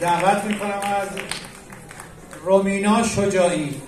دعوت میکنم از رومینا شجاعی.